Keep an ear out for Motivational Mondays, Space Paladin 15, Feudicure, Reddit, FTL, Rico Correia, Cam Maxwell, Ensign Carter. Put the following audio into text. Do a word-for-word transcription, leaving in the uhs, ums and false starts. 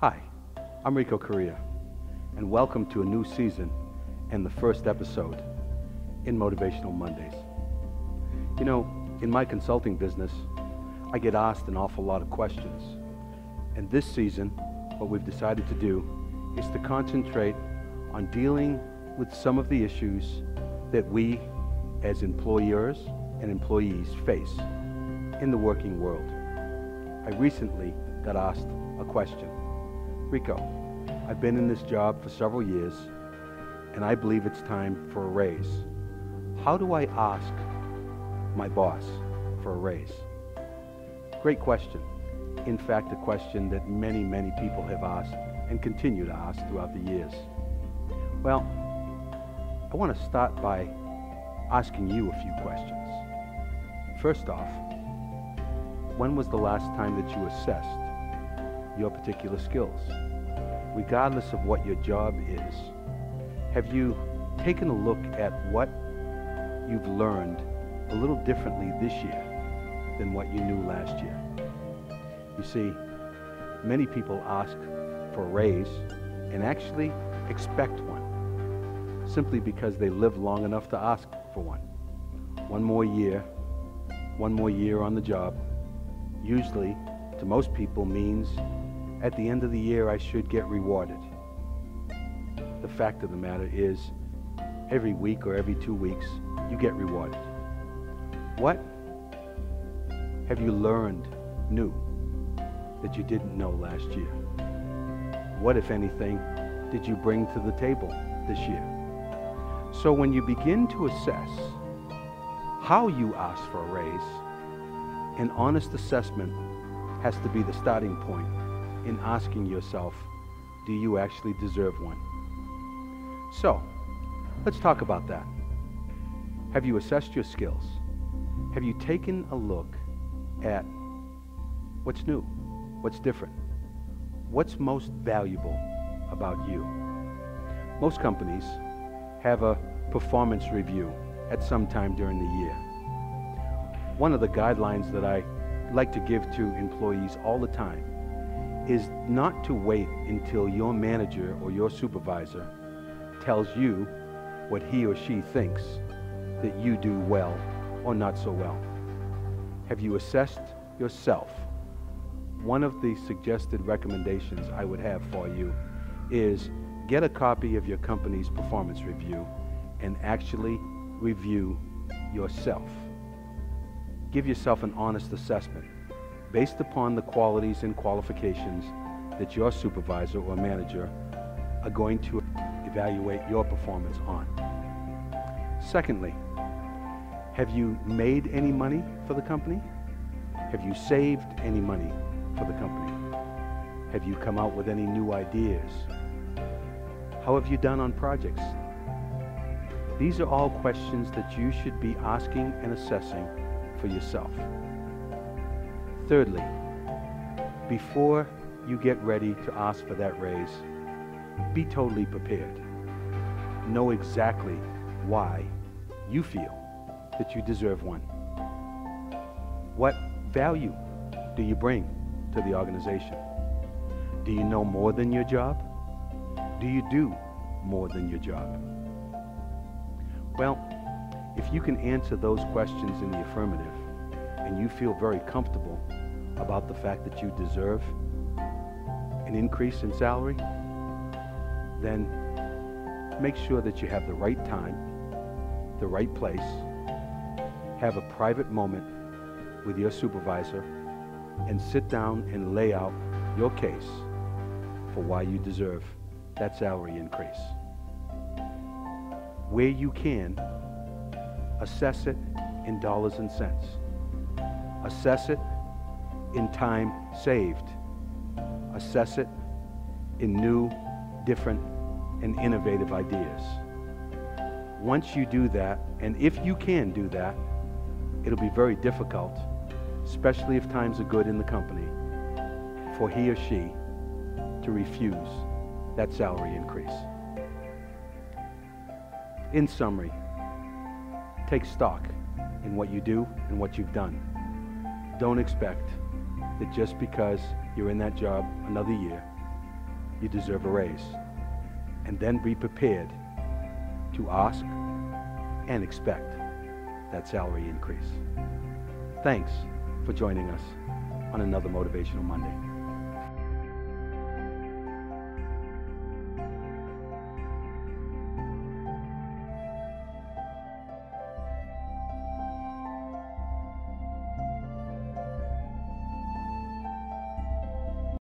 Hi, I'm Rico Correia, and welcome to a new season and the first episode in Motivational Mondays. You know, in my consulting business, I get asked an awful lot of questions. And this season, what we've decided to do is to concentrate on dealing with some of the issues that we, as employers and employees, face in the working world. I recently got asked a question. Rico, I've been in this job for several years, and I believe it's time for a raise. How do I ask my boss for a raise? Great question. In fact, a question that many, many people have asked and continue to ask throughout the years. Well, I want to start by asking you a few questions. First off, when was the last time that you assessed your particular skills? Regardless of what your job is, have you taken a look at what you've learned a little differently this year than what you knew last year? You see, many people ask for a raise and actually expect one, simply because they live long enough to ask for one. One more year, one more year on the job, usually to most people means at the end of the year, I should get rewarded. The fact of the matter is, every week or every two weeks, you get rewarded. What have you learned new that you didn't know last year? What, if anything, did you bring to the table this year? So when you begin to assess how you ask for a raise, an honest assessment has to be the starting point in asking yourself, do you actually deserve one? So, let's talk about that. Have you assessed your skills? Have you taken a look at what's new, what's different, what's most valuable about you? Most companies have a performance review at some time during the year. One of the guidelines that I like to give to employees all the time is not to wait until your manager or your supervisor tells you what he or she thinks that you do well or not so well. Have you assessed yourself? One of the suggested recommendations I would have for you is get a copy of your company's performance review and actually review yourself. Give yourself an honest assessment based upon the qualities and qualifications that your supervisor or manager are going to evaluate your performance on. Secondly, have you made any money for the company? Have you saved any money for the company? Have you come out with any new ideas? How have you done on projects? These are all questions that you should be asking and assessing for yourself. Thirdly, before you get ready to ask for that raise, be totally prepared. Know exactly why you feel that you deserve one. What value do you bring to the organization? Do you know more than your job? Do you do more than your job? Well, if you can answer those questions in the affirmative, and you feel very comfortable about the fact that you deserve an increase in salary, then make sure that you have the right time, the right place, have a private moment with your supervisor, and sit down and lay out your case for why you deserve that salary increase. Where you can, assess it in dollars and cents. Assess it in time saved. Assess it in new, different, and innovative ideas. Once you do that, and if you can do that, it'll be very difficult, especially if times are good in the company, for he or she to refuse that salary increase. In summary, take stock in what you do and what you've done. Don't expect that just because you're in that job another year, you deserve a raise. And then be prepared to ask and expect that salary increase. Thanks for joining us on another Motivational Monday.